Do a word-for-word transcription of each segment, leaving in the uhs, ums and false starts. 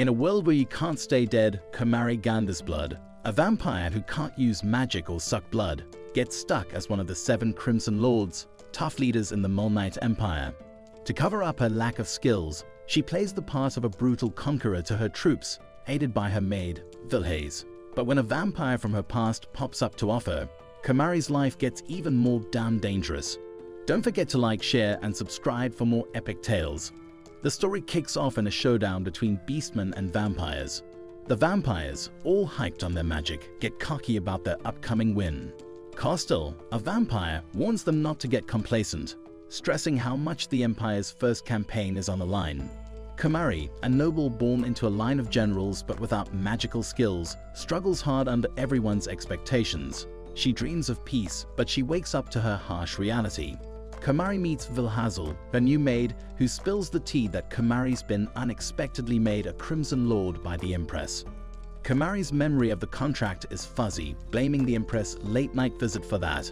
In a world where you can't stay dead, Terakomari Gandesblood, a vampire who can't use magic or suck blood, gets stuck as one of the Seven Crimson Lords, tough leaders in the Mulnite Empire. To cover up her lack of skills, she plays the part of a brutal conqueror to her troops, aided by her maid, Villhaze. But when a vampire from her past pops up to offer, Terakomari's life gets even more damn dangerous. Don't forget to like, share, and subscribe for more epic tales. The story kicks off in a showdown between beastmen and vampires. The vampires, all hyped on their magic, get cocky about their upcoming win. Costal, a vampire, warns them not to get complacent, stressing how much the Empire's first campaign is on the line. Terakomari, a noble born into a line of generals but without magical skills, struggles hard under everyone's expectations. She dreams of peace, but she wakes up to her harsh reality. Terakomari meets Villhaze, her new maid, who spills the tea that Terakomari's been unexpectedly made a Crimson Lord by the Empress. Terakomari's memory of the contract is fuzzy, blaming the Empress' late-night visit for that.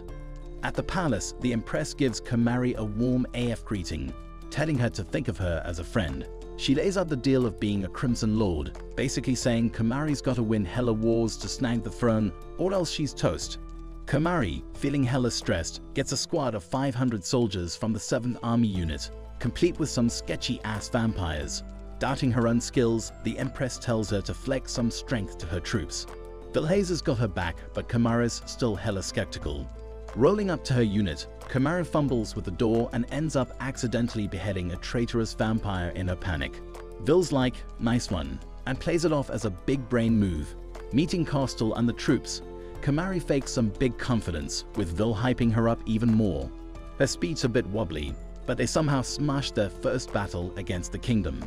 At the palace, the Empress gives Terakomari a warm A F greeting, telling her to think of her as a friend. She lays out the deal of being a Crimson Lord, basically saying Terakomari's gotta win hella wars to snag the throne, or else she's toast. Terakomari, feeling hella stressed, gets a squad of five hundred soldiers from the seventh Army Unit, complete with some sketchy-ass vampires. Doubting her own skills, the Empress tells her to flex some strength to her troops. Villhaze has got her back, but Terakomari's still hella skeptical. Rolling up to her unit, Terakomari fumbles with the door and ends up accidentally beheading a traitorous vampire in her panic. Vill's like, nice one, and plays it off as a big brain move. Meeting Costal and the troops, Terakomari fakes some big confidence, with Vill hyping her up even more. Their speed's a bit wobbly, but they somehow smashed their first battle against the kingdom.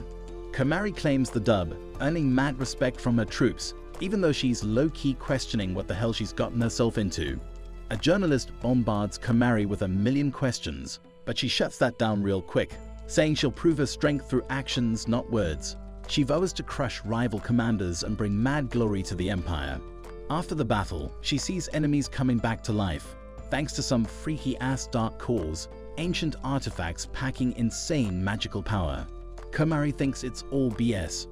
Terakomari claims the dub, earning mad respect from her troops, even though she's low-key questioning what the hell she's gotten herself into. A journalist bombards Terakomari with a million questions, but she shuts that down real quick, saying she'll prove her strength through actions, not words. She vows to crush rival commanders and bring mad glory to the Empire. After the battle, she sees enemies coming back to life, thanks to some freaky-ass dark cause, ancient artifacts packing insane magical power. Terakomari thinks it's all B S.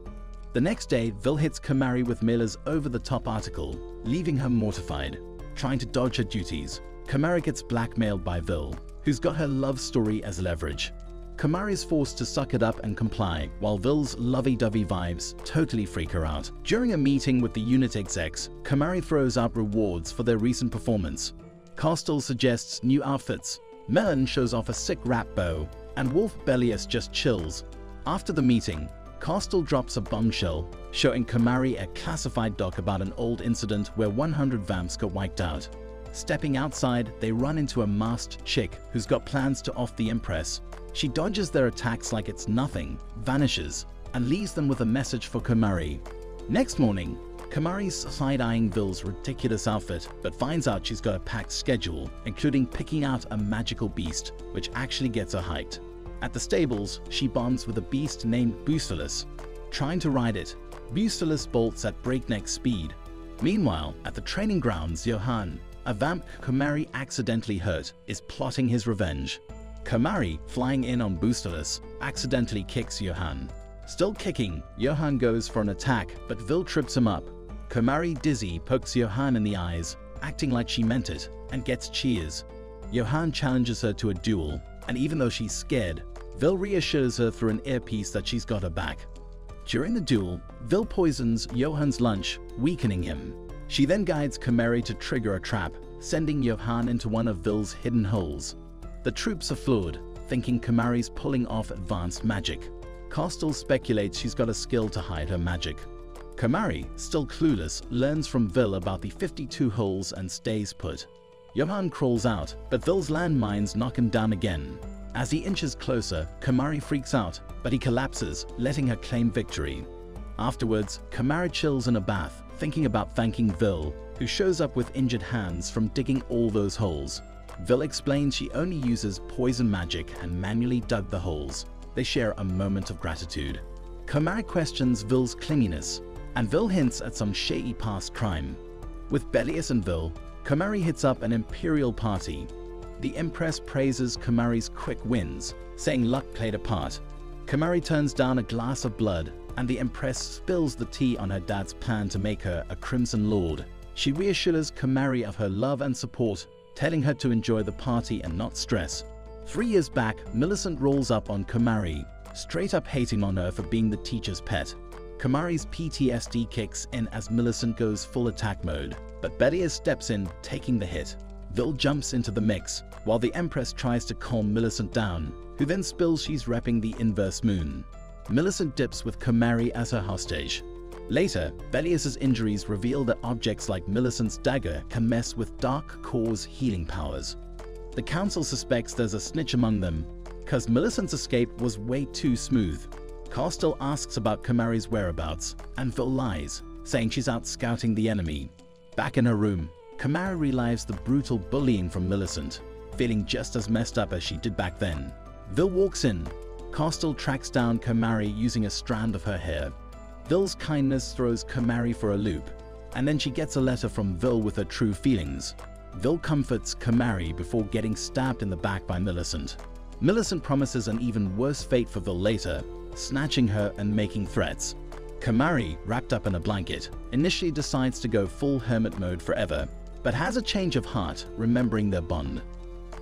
The next day, Vill hits Terakomari with Mila's over-the-top article, leaving her mortified. Trying to dodge her duties, Terakomari gets blackmailed by Vill, who's got her love story as leverage. Terakomari is forced to suck it up and comply, while Vill's lovey-dovey vibes totally freak her out. During a meeting with the unit execs, Terakomari throws out rewards for their recent performance. Costal suggests new outfits, Melon shows off a sick rap bow, and Wolf Bellius just chills. After the meeting, Costal drops a bombshell, showing Terakomari a classified doc about an old incident where one hundred vamps got wiped out. Stepping outside, they run into a masked chick who's got plans to off the Empress. She dodges their attacks like it's nothing, vanishes, and leaves them with a message for Terakomari. Next morning, Terakomari's side-eyeing Vill's ridiculous outfit, but finds out she's got a packed schedule, including picking out a magical beast, which actually gets her hyped. At the stables, she bonds with a beast named Boostilus. Trying to ride it, Boostilus bolts at breakneck speed. Meanwhile, at the training grounds, Johan, a vamp Terakomari accidentally hurt, is plotting his revenge. Terakomari, flying in on Boostilus, accidentally kicks Johan. Still kicking, Johan goes for an attack, but Vill trips him up. Terakomari, dizzy, pokes Johan in the eyes, acting like she meant it, and gets cheers. Johan challenges her to a duel, and even though she's scared, Vill reassures her through an earpiece that she's got her back. During the duel, Vill poisons Johan's lunch, weakening him. She then guides Terakomari to trigger a trap, sending Johan into one of Vill's hidden holes. The troops are floored, thinking Terakomari's pulling off advanced magic. Costal speculates she's got a skill to hide her magic. Terakomari, still clueless, learns from Vill about the fifty-two holes and stays put. Johan crawls out, but Vill's landmines knock him down again. As he inches closer, Terakomari freaks out, but he collapses, letting her claim victory. Afterwards, Terakomari chills in a bath, thinking about thanking Vill, who shows up with injured hands from digging all those holes. Vill explains she only uses poison magic and manually dug the holes. They share a moment of gratitude. Terakomari questions Vill's clinginess, and Vill hints at some shady past crime. With Bellius and Vill, Terakomari hits up an imperial party. The Empress praises Terakomari's quick wins, saying luck played a part. Terakomari turns down a glass of blood, and the Empress spills the tea on her dad's plan to make her a Crimson Lord. She reassures Komari of her love and support, telling her to enjoy the party and not stress. Three years back, Millicent rolls up on Komari, straight up hating on her for being the teacher's pet. Komari's P T S D kicks in as Millicent goes full attack mode, but Bellius steps in, taking the hit. Vil jumps into the mix, while the Empress tries to calm Millicent down, who then spills she's repping the Inverse Moon. Millicent dips with Komari as her hostage. Later, Bellius's injuries reveal that objects like Millicent's dagger can mess with Dark Core's healing powers. The Council suspects there's a snitch among them, because Millicent's escape was way too smooth. Costal asks about Komari's whereabouts, and Vil lies, saying she's out scouting the enemy. Back in her room, Komari relives the brutal bullying from Millicent, feeling just as messed up as she did back then. Vil walks in. Costal tracks down Komari using a strand of her hair. Vil's kindness throws Komari for a loop, and then she gets a letter from Vil with her true feelings. Vil comforts Komari before getting stabbed in the back by Millicent. Millicent promises an even worse fate for Vil later, snatching her and making threats. Komari, wrapped up in a blanket, initially decides to go full hermit mode forever, but has a change of heart, remembering their bond.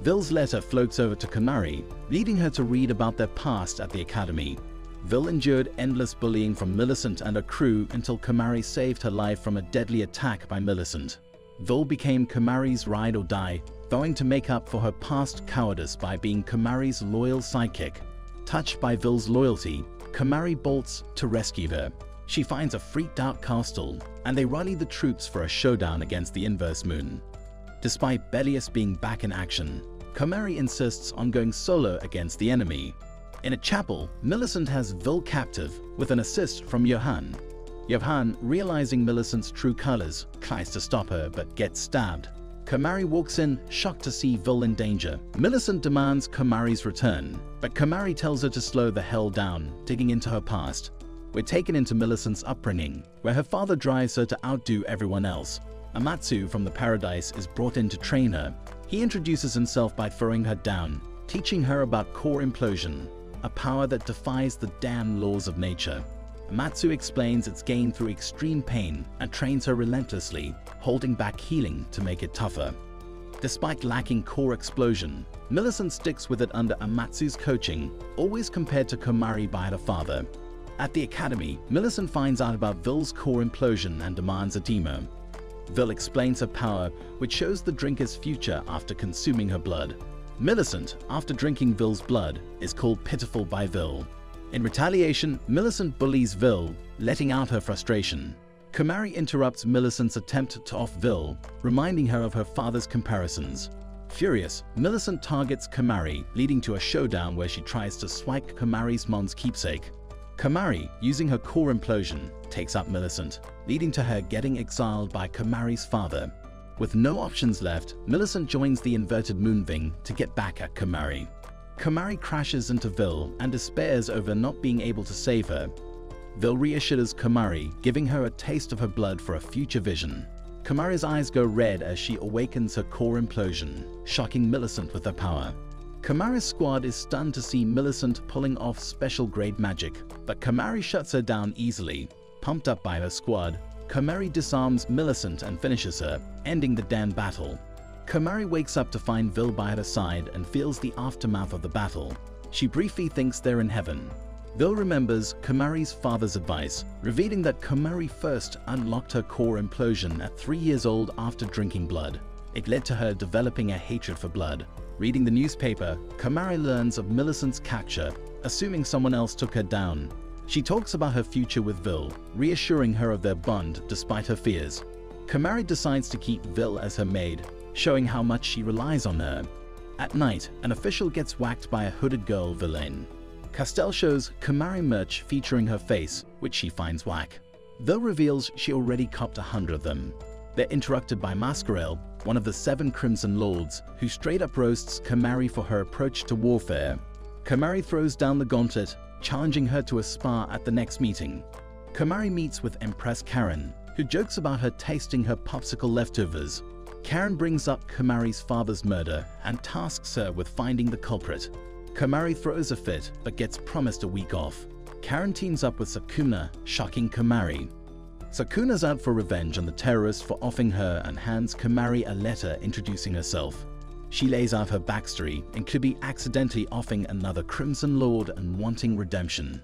Vil's letter floats over to Komari, leading her to read about their past at the academy. Vil endured endless bullying from Millicent and her crew until Komari saved her life from a deadly attack by Millicent. Vil became Komari's ride or die, vowing to make up for her past cowardice by being Komari's loyal sidekick. Touched by Vil's loyalty, Komari bolts to rescue her. She finds a freaked-out Kastel, and they rally the troops for a showdown against the Inverse Moon. Despite Bellius being back in action, Komari insists on going solo against the enemy. In a chapel, Millicent has Vil captive with an assist from Johan. Johan, realizing Millicent's true colors, tries to stop her but gets stabbed. Komari walks in, shocked to see Vil in danger. Millicent demands Komari's return, but Komari tells her to slow the hell down, digging into her past. We're taken into Millicent's upbringing, where her father drives her to outdo everyone else. Amatsu from the Paradise is brought in to train her. He introduces himself by throwing her down, teaching her about core implosion, a power that defies the damn laws of nature. Amatsu explains it's gained through extreme pain and trains her relentlessly, holding back healing to make it tougher. Despite lacking core explosion, Millicent sticks with it under Amatsu's coaching, always compared to Komari by her father. At the academy, Millicent finds out about Vil's core implosion and demands a demo. Vil explains her power, which shows the drinker's future after consuming her blood. Millicent, after drinking Vil's blood, is called pitiful by Vil. In retaliation, Millicent bullies Vil, letting out her frustration. Komari interrupts Millicent's attempt to off Vil, reminding her of her father's comparisons. Furious, Millicent targets Komari, leading to a showdown where she tries to swipe Komari's mom's keepsake. Komari, using her core implosion, takes up Millicent, leading to her getting exiled by Komari's father. With no options left, Millicent joins the inverted moonwing to get back at Komari. Komari crashes into Vil and despairs over not being able to save her. Vil reassures Komari, giving her a taste of her blood for a future vision. Komari's eyes go red as she awakens her core implosion, shocking Millicent with her power. Komari's squad is stunned to see Millicent pulling off special grade magic, but Komari shuts her down easily. Pumped up by her squad, Komari disarms Millicent and finishes her, ending the damn battle. Komari wakes up to find Vil by her side and feels the aftermath of the battle. She briefly thinks they're in heaven. Vil remembers Komari's father's advice, revealing that Komari first unlocked her core implosion at three years old after drinking blood. It led to her developing a hatred for blood. Reading the newspaper, Komari learns of Millicent's capture, assuming someone else took her down. She talks about her future with Vil, reassuring her of their bond despite her fears. Komari decides to keep Vil as her maid, showing how much she relies on her. At night, an official gets whacked by a hooded girl villain. Kastel shows Komari merch featuring her face, which she finds whack. Vil reveals she already copped a hundred of them. They're interrupted by Masquerelle, one of the Seven Crimson Lords, who straight up roasts Komari for her approach to warfare. Komari throws down the gauntlet, challenging her to a spar at the next meeting. Komari meets with Empress Karen, who jokes about her tasting her popsicle leftovers. Karen brings up Komari's father's murder and tasks her with finding the culprit. Komari throws a fit but gets promised a week off. Karen teams up with Sakuna, shocking Komari. Sakuna's out for revenge on the terrorists for offing her and hands Komari a letter introducing herself. She lays out her backstory and could be accidentally offing another Crimson Lord and wanting redemption.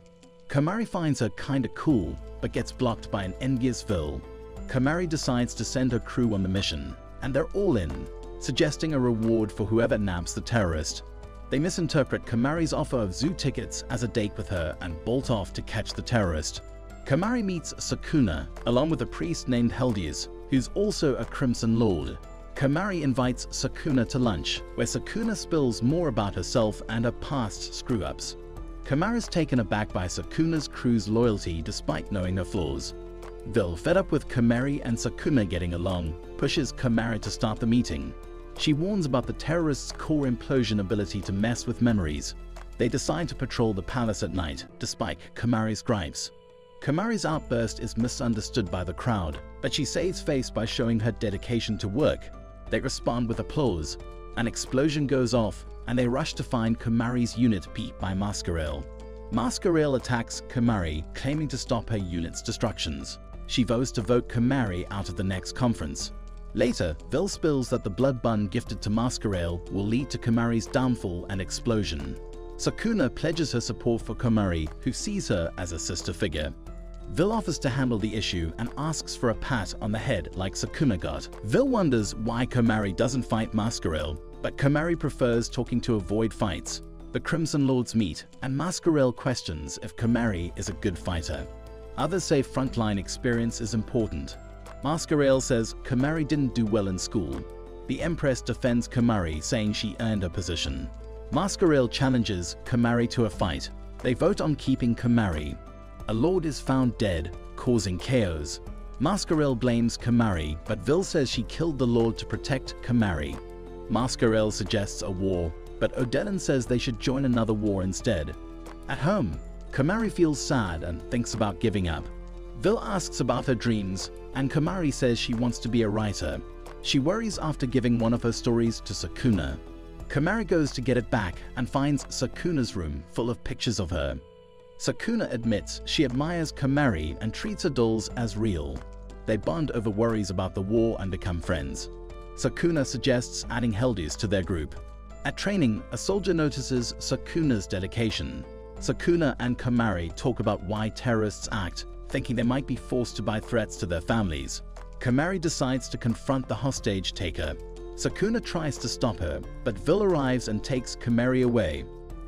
Komari finds her kinda cool, but gets blocked by an envious Vil. Komari decides to send her crew on the mission, and they're all in, suggesting a reward for whoever nabs the terrorist. They misinterpret Komari's offer of zoo tickets as a date with her and bolt off to catch the terrorist. Komari meets Sakuna, along with a priest named Heldius, who's also a Crimson Lord. Komari invites Sakuna to lunch, where Sakuna spills more about herself and her past screw-ups. Komari's taken aback by Sakuna's crew's loyalty despite knowing her flaws. Vil, fed up with Komari and Sakuna getting along, pushes Komari to start the meeting. She warns about the terrorists' core implosion ability to mess with memories. They decide to patrol the palace at night, despite Komari's gripes. Komari's outburst is misunderstood by the crowd, but she saves face by showing her dedication to work. They respond with applause. An explosion goes off, and they rush to find Komari's unit beat by Masquerelle. Masquerelle attacks Komari, claiming to stop her unit's destructions. She vows to vote Komari out of the next conference. Later, Vil spills that the blood bun gifted to Masquerelle will lead to Komari's downfall and explosion. Sakuna pledges her support for Komari, who sees her as a sister figure. Vil offers to handle the issue and asks for a pat on the head like Sakuna got. Vil wonders why Komari doesn't fight Masquerelle, but Komari prefers talking to avoid fights. The Crimson Lords meet, and Masquerelle questions if Komari is a good fighter. Others say frontline experience is important. Masquerelle says Komari didn't do well in school. The Empress defends Komari, saying she earned her position. Masquerelle challenges Komari to a fight. They vote on keeping Komari. A lord is found dead, causing chaos. Masquerelle blames Komari, but Vil says she killed the lord to protect Komari. Masquerelle suggests a war, but Odilon says they should join another war instead. At home, Komari feels sad and thinks about giving up. Vil asks about her dreams, and Komari says she wants to be a writer. She worries after giving one of her stories to Sakuna. Komari goes to get it back and finds Sakuna's room full of pictures of her. Sakuna admits she admires Komari and treats her dolls as real. They bond over worries about the war and become friends. Sakuna suggests adding Heldius to their group. At training, a soldier notices Sakuna's dedication. Sakuna and Komari talk about why terrorists act, thinking they might be forced to buy threats to their families. Komari decides to confront the hostage taker. Sakuna tries to stop her, but Vil arrives and takes Komari away.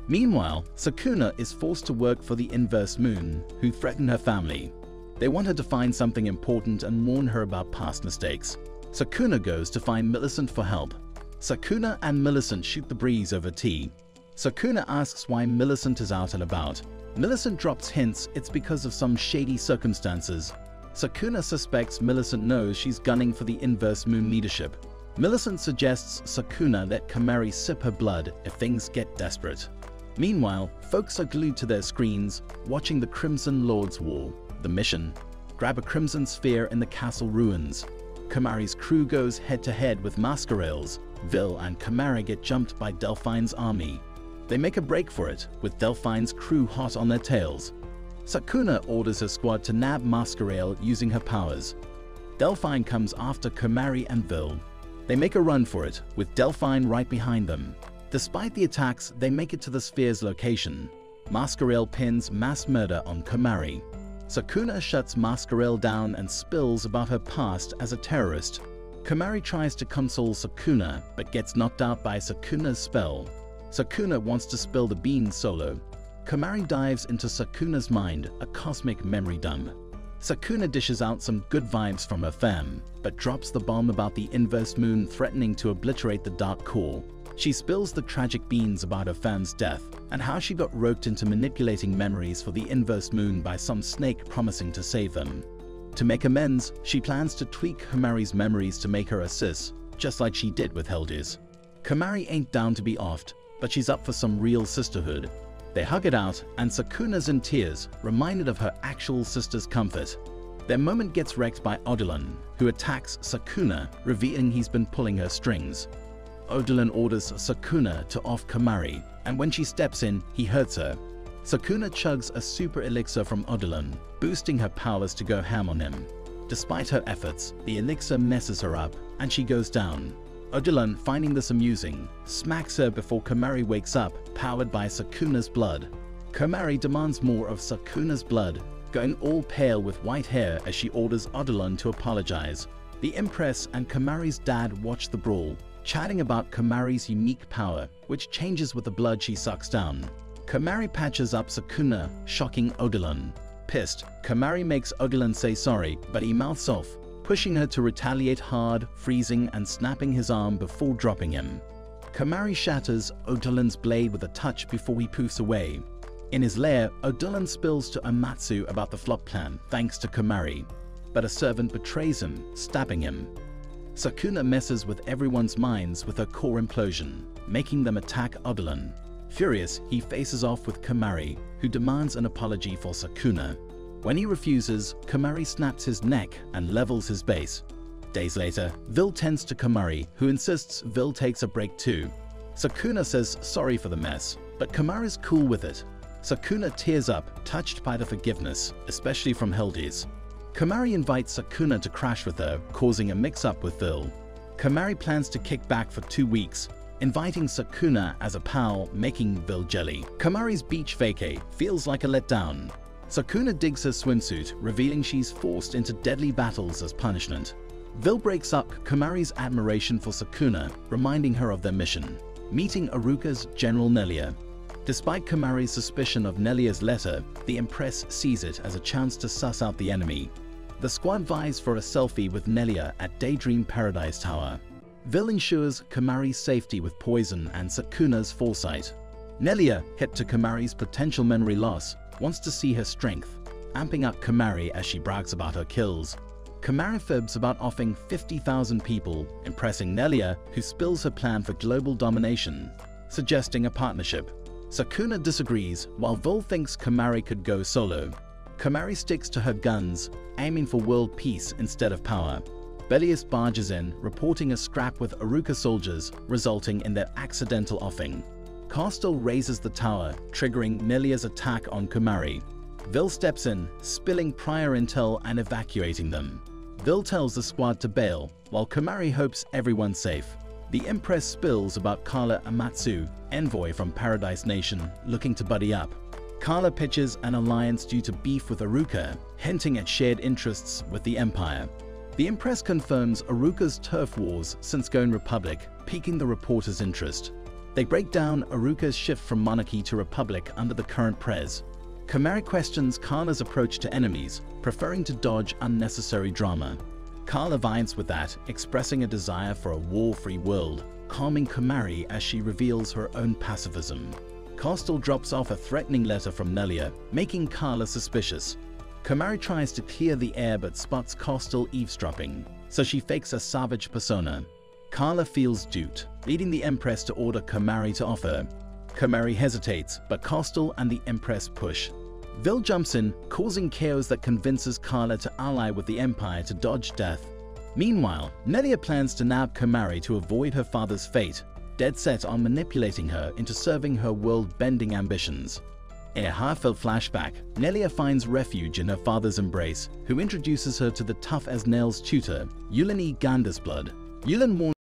Meanwhile, Sakuna is forced to work for the Inverse Moon, who threaten her family. They want her to find something important and warn her about past mistakes. Sakuna goes to find Millicent for help. Sakuna and Millicent shoot the breeze over tea. Sakuna asks why Millicent is out and about. Millicent drops hints it's because of some shady circumstances. Sakuna suspects Millicent knows she's gunning for the Inverse Moon leadership. Millicent suggests Sakuna let Komari sip her blood if things get desperate. Meanwhile, folks are glued to their screens, watching the Crimson Lords War, the mission. Grab a Crimson Sphere in the castle ruins. Komari's crew goes head-to-head with Masquerelle's. Vil and Komari get jumped by Delphine's army. They make a break for it, with Delphine's crew hot on their tails. Sakuna orders her squad to nab Masquerelle using her powers. Delphine comes after Komari and Vil. They make a run for it, with Delphine right behind them. Despite the attacks, they make it to the sphere's location. Masquerelle pins mass murder on Komari. Sakuna shuts Masquerelle down and spills about her past as a terrorist. Komari tries to console Sakuna, but gets knocked out by Sakuna's spell. Sakuna wants to spill the beans solo. Komari dives into Sakuna's mind, a cosmic memory dump. Sakuna dishes out some good vibes from her fam, but drops the bomb about the Inverse Moon threatening to obliterate the dark core. She spills the tragic beans about her fam's death and how she got roped into manipulating memories for the Inverse Moon by some snake promising to save them. To make amends, she plans to tweak Komari's memories to make her a sis, just like she did with Heldius. Komari ain't down to be offed, but she's up for some real sisterhood. They hug it out, and Sakuna's in tears, reminded of her actual sister's comfort. Their moment gets wrecked by Odilon, who attacks Sakuna, revealing he's been pulling her strings. Odilon orders Sakuna to off Komari, and when she steps in, he hurts her. Sakuna chugs a super elixir from Odilon, boosting her powers to go ham on him. Despite her efforts, the elixir messes her up, and she goes down. Odilon, finding this amusing, smacks her before Komari wakes up, powered by Sakuna's blood. Komari demands more of Sakuna's blood, going all pale with white hair as she orders Odilon to apologize. The Empress and Komari's dad watch the brawl, chatting about Komari's unique power, which changes with the blood she sucks down. Komari patches up Sakuna, shocking Odilon. Pissed, Komari makes Odilon say sorry, but he mouths off, pushing her to retaliate hard, freezing and snapping his arm before dropping him. Komari shatters Odilon's blade with a touch before he poofs away. In his lair, Odilon spills to Amatsu about the flop plan thanks to Komari, but a servant betrays him, stabbing him. Sakuna messes with everyone's minds with her core implosion, making them attack Odilon. Furious, he faces off with Komari, who demands an apology for Sakuna. When he refuses, Komari snaps his neck and levels his base. Days later, Vil tends to Komari, who insists Vil takes a break too. Sakuna says sorry for the mess, but Komari's cool with it. Sakuna tears up, touched by the forgiveness, especially from Heldius. Komari invites Sakuna to crash with her, causing a mix-up with Vil. Komari plans to kick back for two weeks, inviting Sakuna as a pal, making Vil jelly. Komari's beach vacay feels like a letdown. Sakuna digs her swimsuit, revealing she's forced into deadly battles as punishment. Vil breaks up Komari's admiration for Sakuna, reminding her of their mission, meeting Uruka's General Nelia. Despite Komari's suspicion of Nelia's letter, the Empress sees it as a chance to suss out the enemy. The squad vies for a selfie with Nelia at Daydream Paradise Tower. Vil ensures Komari's safety with poison and Sakuna's foresight. Nelia, hit to Komari's potential memory loss, wants to see her strength, amping up Komari as she brags about her kills. Komari fibs about offing fifty thousand people, impressing Nelia, who spills her plan for global domination, suggesting a partnership. Sakuna disagrees, while Vil thinks Komari could go solo. Komari sticks to her guns, aiming for world peace instead of power. Bellius barges in, reporting a scrap with Uruka soldiers, resulting in their accidental offing. Costal raises the tower, triggering Nelia's attack on Komari. Vil steps in, spilling prior intel and evacuating them. Vil tells the squad to bail, while Komari hopes everyone's safe. The Empress spills about Carla Amatsu, envoy from Paradise Nation, looking to buddy up. Carla pitches an alliance due to beef with Uruka, hinting at shared interests with the Empire. The Empress confirms Uruka's turf wars since Goan Republic, piquing the reporters' interest. They break down Uruka's shift from monarchy to republic under the current prez. Komari questions Carla's approach to enemies, preferring to dodge unnecessary drama. Carla vines with that, expressing a desire for a war-free world, calming Komari as she reveals her own pacifism. Costal drops off a threatening letter from Nelia, making Carla suspicious. Komari tries to clear the air but spots Costal eavesdropping, so she fakes a savage persona. Carla feels duped, leading the Empress to order Komari to offer. Komari hesitates, but Costal and the Empress push. Vil jumps in, causing chaos that convinces Carla to ally with the Empire to dodge death. Meanwhile, Nelia plans to nab Komari to avoid her father's fate, dead set on manipulating her into serving her world-bending ambitions. In a heartfelt flashback, Nelia finds refuge in her father's embrace, who introduces her to the tough-as-nails tutor, Yulani Gandersblood. Yulani warns